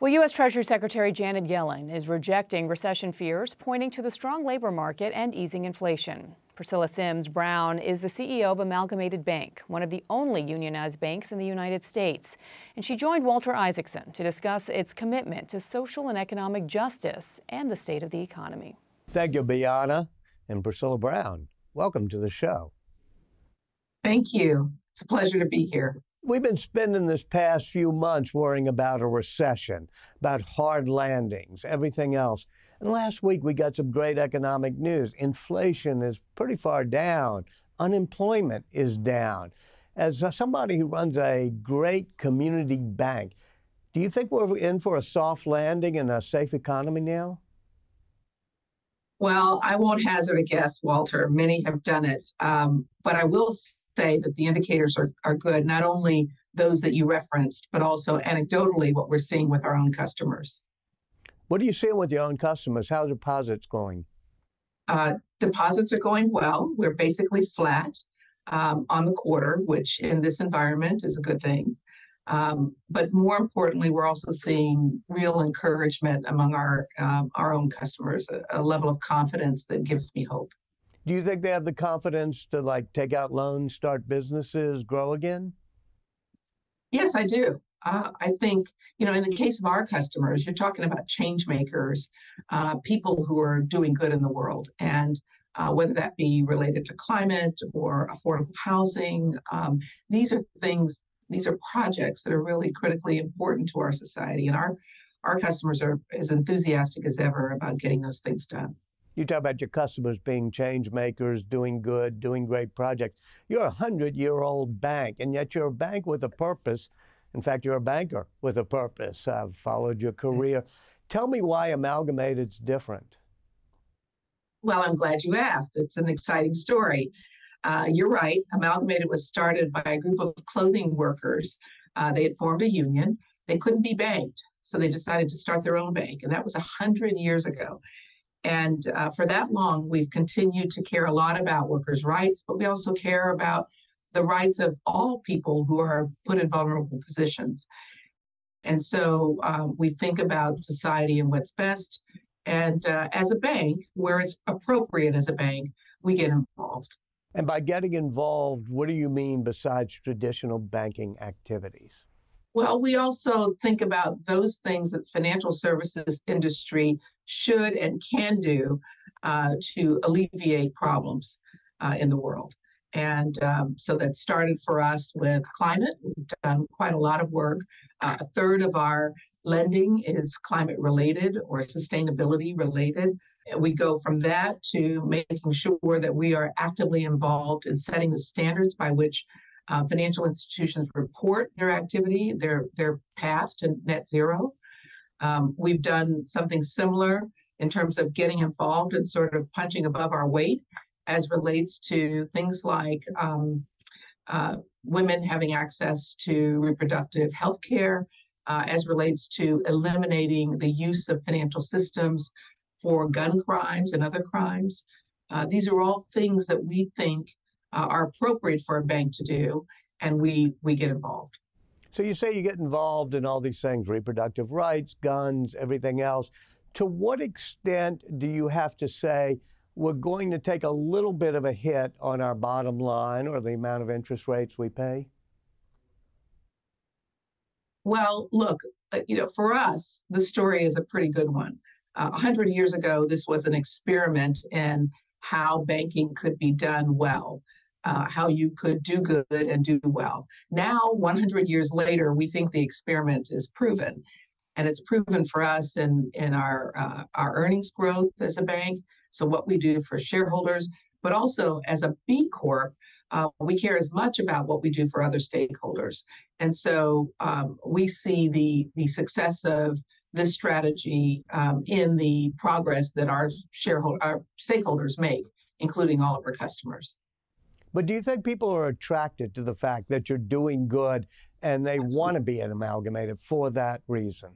Well, U.S. Treasury Secretary Janet Yellen is rejecting recession fears, pointing to the strong labor market and easing inflation. Priscilla Sims Brown is the CEO of Amalgamated Bank, one of the only unionized banks in the United States. And she joined Walter Isaacson to discuss its commitment to social and economic justice and the state of the economy. Thank you, Brianna and Priscilla Brown. Welcome to the show. Thank you. It's a pleasure to be here. We've been spending this past few months worrying about a recession, about hard landings, everything else. And last week, we got some great economic news. Inflation is pretty far down. Unemployment is down. As somebody who runs a great community bank, do you think we're in for a soft landing and a safe economy now? Well, I won't hazard a guess, Walter. Many have done it. But I will say that the indicators are good, not only those that you referenced, but also anecdotally what we're seeing with our own customers. What do you see with your own customers? How are deposits going? Deposits are going well. We're basically flat on the quarter, which in this environment is a good thing. But more importantly, we're also seeing real encouragement among our own customers, a level of confidence that gives me hope. Do you think they have the confidence to take out loans, start businesses, grow again? Yes, I do. I think, in the case of our customers, you're talking about change makers, people who are doing good in the world. And whether that be related to climate or affordable housing, these are things, these are projects that are really critically important to our society. And our customers are as enthusiastic as ever about getting those things done. You talk about your customers being change makers, doing good, doing great projects. You're a 100-year-old bank, and yet you're a bank with a purpose. In fact, you're a banker with a purpose. I've followed your career. Tell me why Amalgamated's different. Well, I'm glad you asked. It's an exciting story. You're right. Amalgamated was started by a group of clothing workers. They had formed a union. They couldn't be banked, so they decided to start their own bank, and that was 100 years ago. And for that long, we've continued to care a lot about workers' rights, but we also care about the rights of all people who are put in vulnerable positions. And so we think about society and what's best. And as a bank, where it's appropriate as a bank, we get involved. And by getting involved, what do you mean besides traditional banking activities? Well, we also think about those things that the financial services industry should and can do to alleviate problems in the world. And so that started for us with climate. We've done quite a lot of work. A third of our lending is climate related or sustainability related. We go from that to making sure that we are actively involved in setting the standards by which financial institutions report their activity, their path to net zero. We've done something similar in terms of getting involved and sort of punching above our weight as relates to things like women having access to reproductive health care, as relates to eliminating the use of financial systems for gun crimes and other crimes. These are all things that we think are appropriate for a bank to do, and we get involved. So you say you get involved in all these things, reproductive rights, guns, everything else. To what extent do you have to say, we're going to take a little bit of a hit on our bottom line or the amount of interest rates we pay? Well, look, for us, the story is a pretty good one. 100 years ago, this was an experiment in how banking could be done well, how you could do good and do well. Now, 100 years later, we think the experiment is proven. And it's proven for us in our earnings growth as a bank. So what we do for shareholders, but also as a B Corp, we care as much about what we do for other stakeholders. And so we see the success of this strategy in the progress that our stakeholders make, including all of our customers. But do you think people are attracted to the fact that you're doing good and they want to be an Amalgamated for that reason?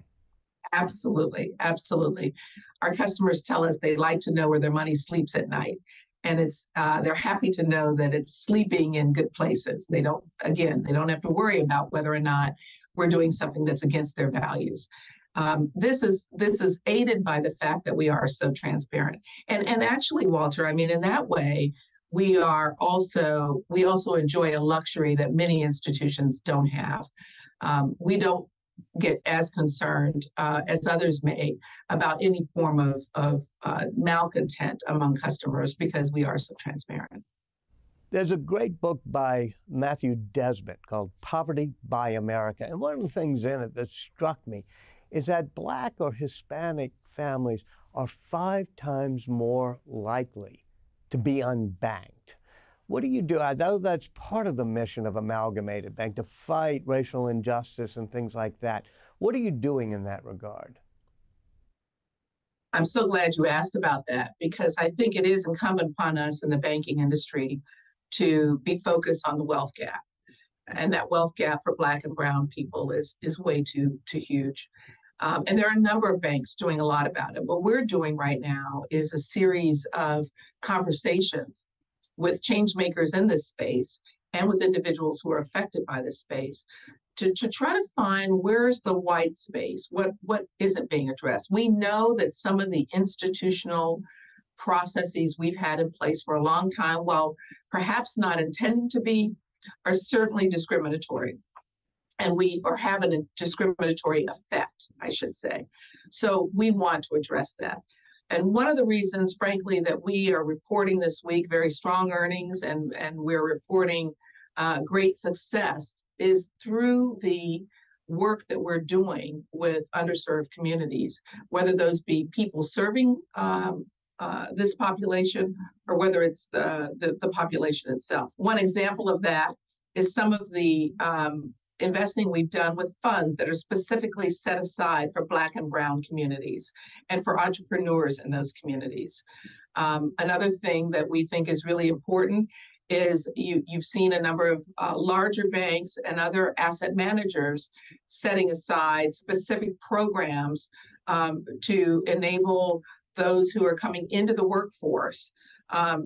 Absolutely. Absolutely. Our customers tell us they like to know where their money sleeps at night. And it's they're happy to know that it's sleeping in good places. They don't, again, they don't have to worry about whether or not we're doing something that's against their values. This is aided by the fact that we are so transparent. And actually, Walter, I mean, in that way, we also enjoy a luxury that many institutions don't have. We don't get as concerned as others may about any form of malcontent among customers because we are so transparent. There's a great book by Matthew Desmond called Poverty by America. And one of the things in it that struck me is that Black or Hispanic families are 5 times more likely to be unbanked. What do you do? I know that's part of the mission of Amalgamated Bank, to fight racial injustice and things like that. What are you doing in that regard? I'm so glad you asked about that, because I think it is incumbent upon us in the banking industry to be focused on the wealth gap. And that wealth gap for Black and brown people is way too huge. And there are a number of banks doing a lot about it. What we're doing right now is a series of conversations with change makers in this space and with individuals who are affected by this space to try to find where's the white space, what isn't being addressed. We know that some of the institutional processes we've had in place for a long time, while perhaps not intending to be, are certainly discriminatory, and have a discriminatory effect, I should say. So we want to address that. And one of the reasons, frankly, that we are reporting this week very strong earnings and we're reporting great success is through the work that we're doing with underserved communities, whether those be people serving this population or whether it's the population itself. One example of that is some of the investing we've done with funds that are specifically set aside for Black and brown communities and for entrepreneurs in those communities. Another thing that we think is really important is you've seen a number of larger banks and other asset managers setting aside specific programs to enable those who are coming into the workforce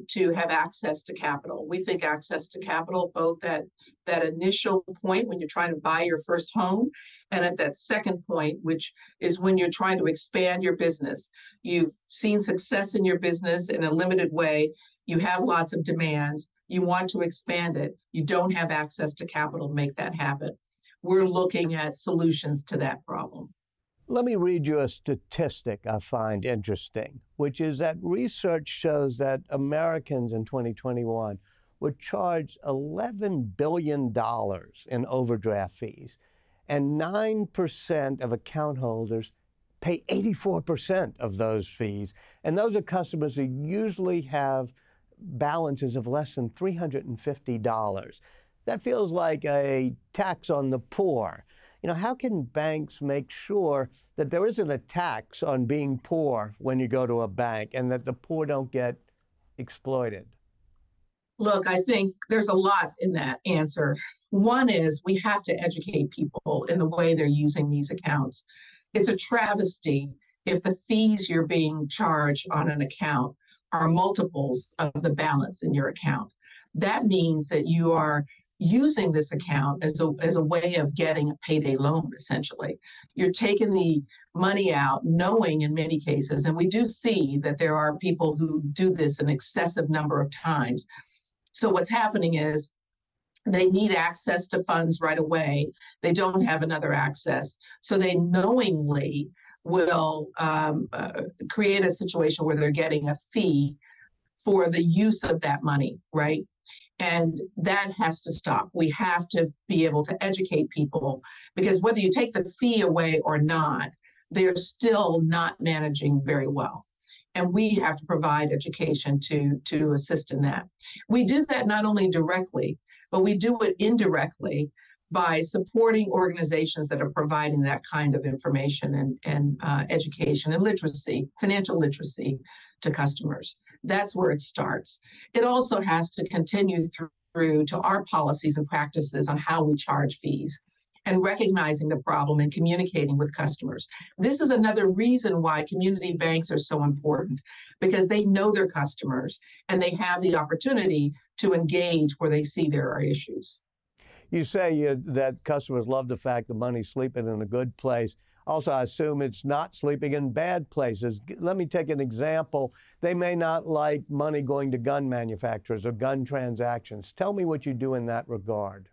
to have access to capital. We think access to capital, both at that initial point when you're trying to buy your first home, and at that second point, which is when you're trying to expand your business. You've seen success in your business in a limited way. You have lots of demands. You want to expand it. You don't have access to capital to make that happen. We're looking at solutions to that problem. Let me read you a statistic I find interesting, which is that research shows that Americans in 2021 were charged $11 billion in overdraft fees, and 9% of account holders pay 84% of those fees. And those are customers who usually have balances of less than $350. That feels like a tax on the poor. You know, how can banks make sure that there isn't a tax on being poor when you go to a bank and that the poor don't get exploited? Look, I think there's a lot in that answer. One is we have to educate people in the way they're using these accounts. It's a travesty if the fees you're being charged on an account are multiples of the balance in your account. That means that you are using this account as a way of getting a payday loan, essentially. You're taking the money out knowing in many cases, and we do see that there are people who do this an excessive number of times. So what's happening is they need access to funds right away. They don't have another access. So they knowingly will create a situation where they're getting a fee for the use of that money, right? And that has to stop. We have to be able to educate people, because whether you take the fee away or not, they're still not managing very well. And we have to provide education to assist in that. We do that not only directly, but we do it indirectly by supporting organizations that are providing that kind of information and education and literacy, financial literacy to customers. That's where it starts. It also has to continue through to our policies and practices on how we charge fees and recognizing the problem and communicating with customers. This is another reason why community banks are so important, because they know their customers and they have the opportunity to engage where they see there are issues. You say that customers love the fact the money's sleeping in a good place. Also, I assume it's not sleeping in bad places. Let me take an example. They may not like money going to gun manufacturers or gun transactions. Tell me what you do in that regard.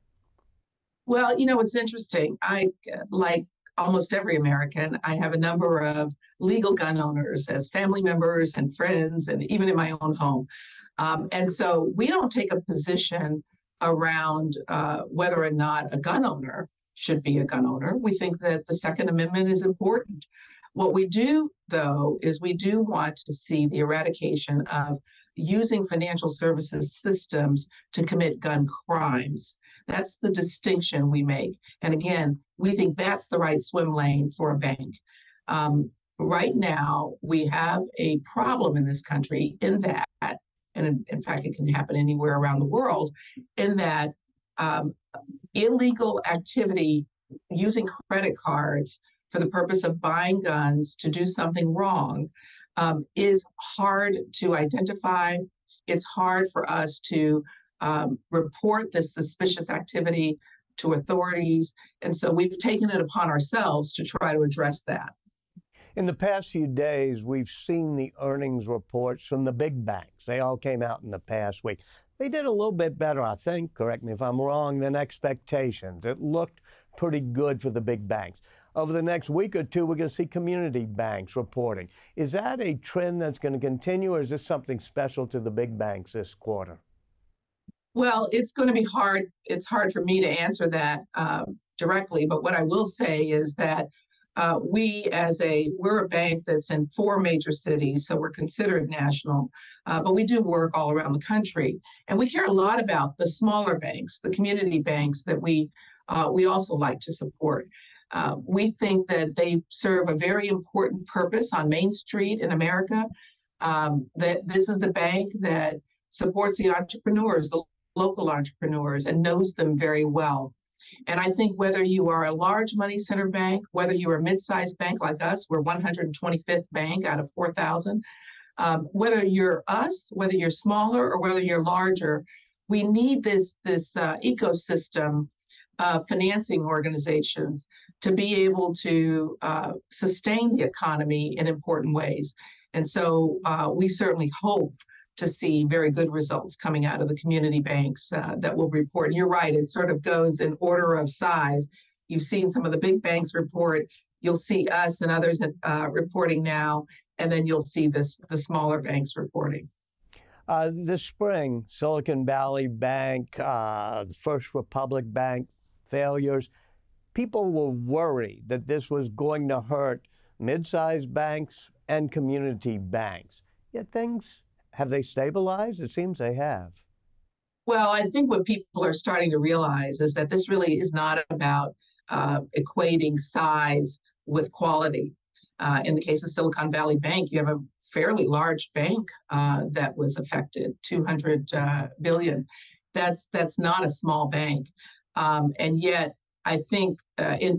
Well, you know, it's interesting. I, like almost every American, I have a number of legal gun owners as family members and friends, and even in my own home. And so we don't take a position around whether or not a gun owner should be a gun owner. We think that the Second Amendment is important. What we do, though, is we do want to see the eradication of using financial services systems to commit gun crimes. That's the distinction we make. And again, we think that's the right swim lane for a bank. Right now, we have a problem in this country in that, and in fact, it can happen anywhere around the world, in that illegal activity using credit cards for the purpose of buying guns to do something wrong is hard to identify. It's hard for us to report this suspicious activity to authorities. And so we've taken it upon ourselves to try to address that. In the past few days, we've seen the earnings reports from the big banks. They all came out in the past week. They did a little bit better, I think, correct me if I'm wrong, than expectations. It looked pretty good for the big banks. Over the next week or two, we're going to see community banks reporting. Is that a trend that's going to continue, or is this something special to the big banks this quarter? Well, it's going to be hard. It's hard for me to answer that directly, but what I will say is that we're a bank that's in 4 major cities, so we're considered national, but we do work all around the country. And we care a lot about the smaller banks, the community banks that we also like to support. We think that they serve a very important purpose on Main Street in America, that this is the bank that supports the entrepreneurs, the local entrepreneurs, and knows them very well. And I think whether you are a large money center bank, whether you're a mid-sized bank like us, we're 125th bank out of 4,000, whether you're us, whether you're smaller, or whether you're larger, we need this ecosystem of financing organizations to be able to sustain the economy in important ways. And so we certainly hope to see very good results coming out of the community banks that will report. And you're right, it sort of goes in order of size. You've seen some of the big banks report, you'll see us and others reporting now, and then you'll see the smaller banks reporting. This spring, Silicon Valley Bank, the First Republic Bank failures, people were worried that this was going to hurt mid-sized banks and community banks, yet things have they stabilized? It seems they have. Well, I think what people are starting to realize is that this really is not about equating size with quality. In the case of Silicon Valley Bank, you have a fairly large bank that was affected, $200 billion. That's not a small bank. And yet, I think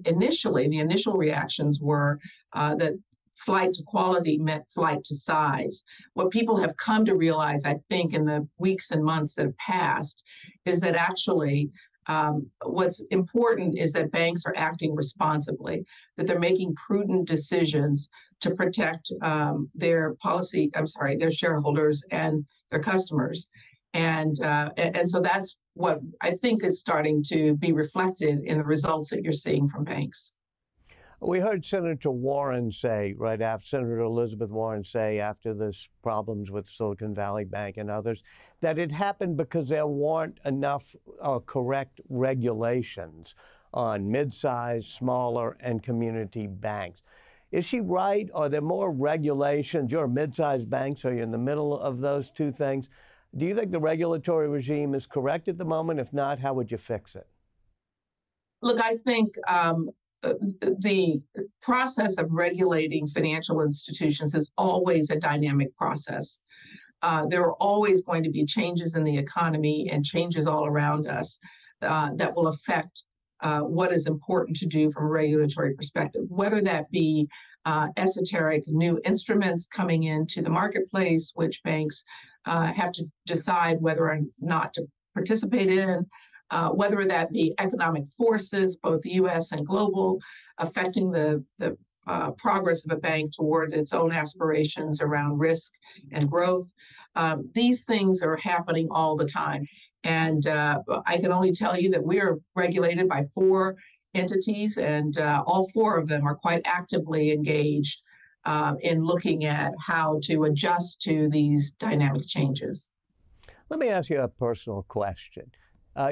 initially, the initial reactions were that flight to quality meant flight to size. What people have come to realize, I think, in the weeks and months that have passed, is that actually what's important is that banks are acting responsibly, that they're making prudent decisions to protect their shareholders and their customers. And so that's what I think is starting to be reflected in the results that you're seeing from banks. We heard Senator Warren say right after, Senator Elizabeth Warren say after this problems with Silicon Valley Bank and others, that it happened because there weren't enough correct regulations on mid-sized, smaller, and community banks. Is she right? Are there more regulations? You're a mid-sized bank, so you're in the middle of those two things. Do you think the regulatory regime is correct at the moment? If not, how would you fix it? Look, I think the process of regulating financial institutions is always a dynamic process. There are always going to be changes in the economy and changes all around us that will affect what is important to do from a regulatory perspective, whether that be esoteric new instruments coming into the marketplace, which banks have to decide whether or not to participate in, whether that be economic forces, both U.S. and global, affecting the progress of a bank toward its own aspirations around risk and growth. These things are happening all the time. And I can only tell you that we are regulated by four entities, and all four of them are quite actively engaged in looking at how to adjust to these dynamic changes. Let me ask you a personal question.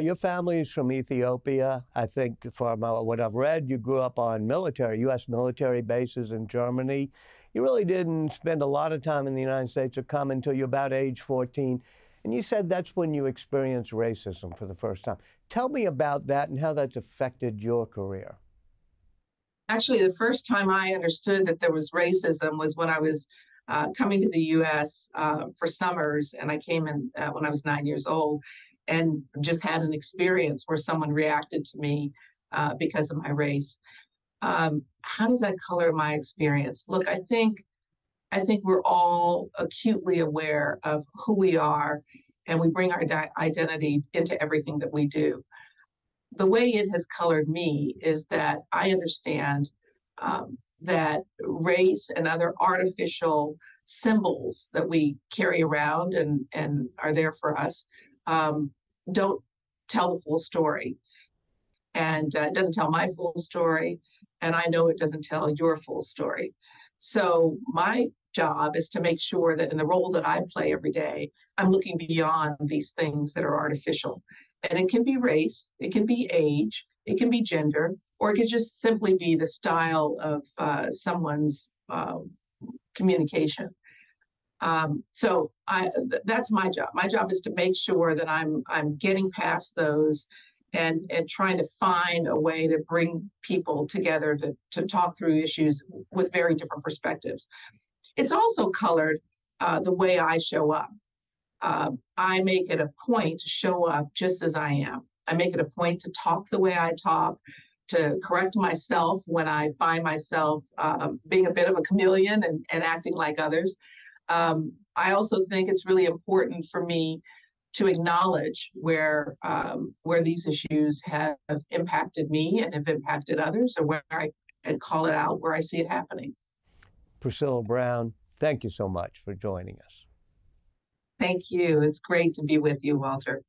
Your family's from Ethiopia. I think from what I've read, you grew up on military, U.S. military bases in Germany. You really didn't spend a lot of time in the United States or come until you're about age 14. And you said that's when you experienced racism for the first time. Tell me about that and how that's affected your career. Actually, the first time I understood that there was racism was when I was coming to the U.S. For summers, and I came in when I was 9 years old, and just had an experience where someone reacted to me because of my race. How does that color my experience? Look, I think we're all acutely aware of who we are, and we bring our identity into everything that we do. The way it has colored me is that I understand that race and other artificial symbols that we carry around and are there for us don't tell the full story. And it doesn't tell my full story, and I know it doesn't tell your full story. So my job is to make sure that in the role that I play every day, I'm looking beyond these things that are artificial. And it can be race, it can be age, it can be gender, or it could just simply be the style of someone's communication. So that's my job. My job is to make sure that I'm getting past those and trying to find a way to bring people together to talk through issues with very different perspectives. It's also colored the way I show up. I make it a point to show up just as I am. I make it a point to talk the way I talk, to correct myself when I find myself being a bit of a chameleon and acting like others. I also think it's really important for me to acknowledge where these issues have impacted me and have impacted others, or where and call it out where I see it happening. Priscilla Brown, thank you so much for joining us. Thank you. It's great to be with you, Walter.